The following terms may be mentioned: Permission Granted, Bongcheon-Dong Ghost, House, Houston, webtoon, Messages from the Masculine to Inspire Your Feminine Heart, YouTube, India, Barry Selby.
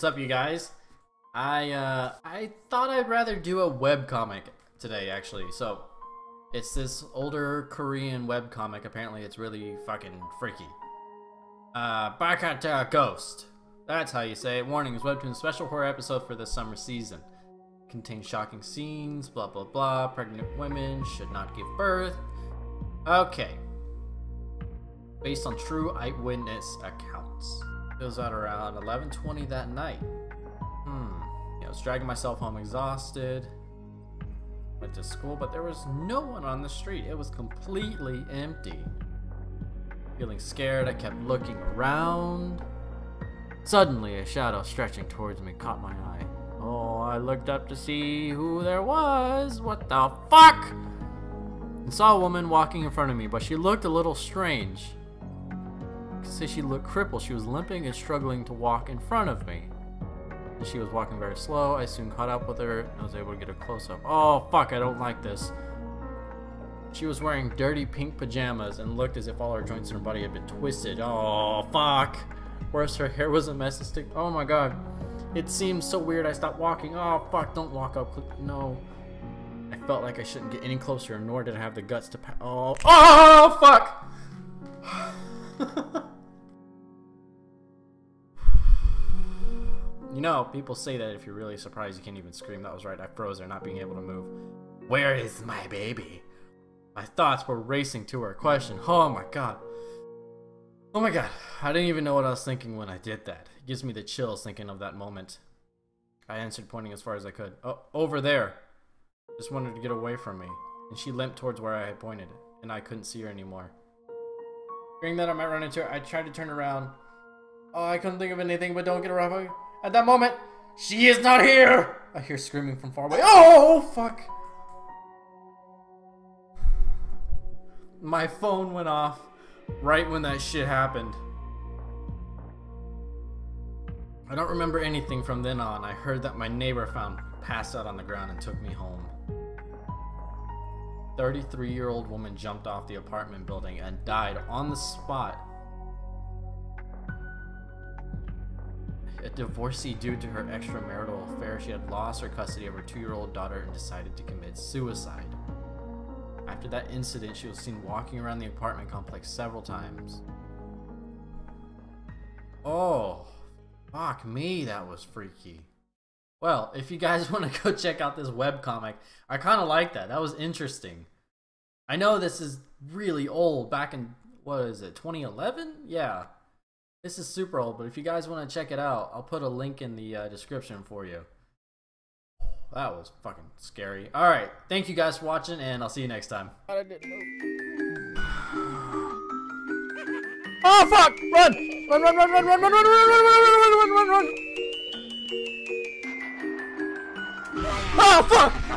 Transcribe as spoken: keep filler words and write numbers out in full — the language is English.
What's up, you guys? I uh, I thought I'd rather do a webcomic today, actually. So, it's this older Korean webcomic. Apparently, it's really fucking freaky. Uh, Bongcheon-Dong Ghost. That's how you say it. Warning, this webtoon special horror episode for the summer season. Contains shocking scenes, blah blah blah. Pregnant women should not give birth. Okay. Based on true eyewitness accounts. It was at around eleven twenty that night. Hmm. You know, I was dragging myself home exhausted. Went to school, but there was no one on the street. It was completely empty. Feeling scared, I kept looking around. Suddenly, a shadow stretching towards me caught my eye. Oh, I looked up to see who there was. What the fuck? I saw a woman walking in front of me, but she looked a little strange. Say she looked crippled. She was limping and struggling to walk in front of me. She was walking very slow. I soon caught up with her and was able to get a close-up. Oh fuck, I don't like this. She was wearing dirty pink pajamas and looked as if all her joints in her body had been twisted. Oh fuck. Worse, her hair was a mess of stick. Oh my god. It seemed so weird I stopped walking. Oh fuck, don't walk up. No. I felt like I shouldn't get any closer, nor did I have the guts to pa- Oh. Oh fuck! You know, people say that if you're really surprised, you can't even scream. That was right, I froze there, not being able to move. Where is my baby? My thoughts were racing to her question. Oh my god. Oh my god. I didn't even know what I was thinking when I did that. It gives me the chills thinking of that moment. I answered, pointing as far as I could. Oh, over there. Just wanted to get away from me. And she limped towards where I had pointed, and I couldn't see her anymore. Fearing that I might run into her, I tried to turn around. Oh, I couldn't think of anything, but don't get around her. At that moment, she is not here! I hear screaming from far away. Oh, fuck! My phone went off right when that shit happened. I don't remember anything from then on. I heard that my neighbor found passed out on the ground and took me home. thirty-three-year-old woman jumped off the apartment building and died on the spot. A divorcee due to her extramarital affair, she had lost her custody of her two-year-old daughter and decided to commit suicide. After that incident, she was seen walking around the apartment complex several times. Oh, fuck me, that was freaky. Well, if you guys want to go check out this webcomic, I kind of like that. That was interesting. I know this is really old, back in, what is it, twenty eleven? Yeah. This is super old, but if you guys want to check it out, I'll put a link in the uh, description for you. That was fucking scary. Alright, thank you guys for watching, and I'll see you next time. Oh fuck! Run! Run, run, run, run, run, run, run, run, run, run, run, run, run! Oh fuck!